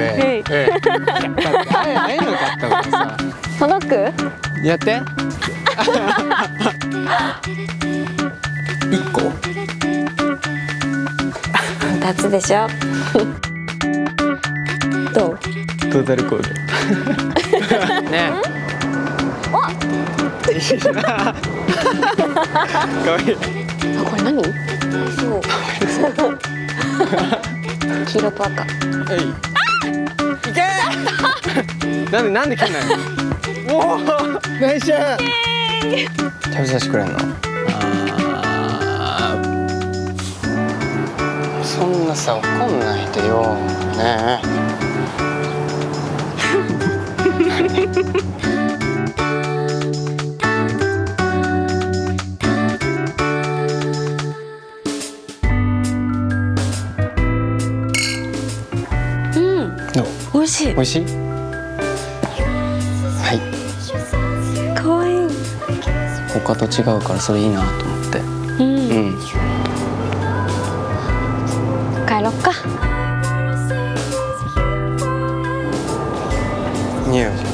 ええ会えなかったからさ。届く？やって。1個。2つでしょ。どう？トータルコーデ。ね。お。可愛い。これ何？黄色と赤。いけー！なんで切んないの？おー！ナイスシャー！キャビ差しくれんの？そんなさ、怒んないでよ。ねえ。美味しい。美味しい。はい。可愛い。他と違うからそれいいなと思って。うん。帰ろっか。匂い。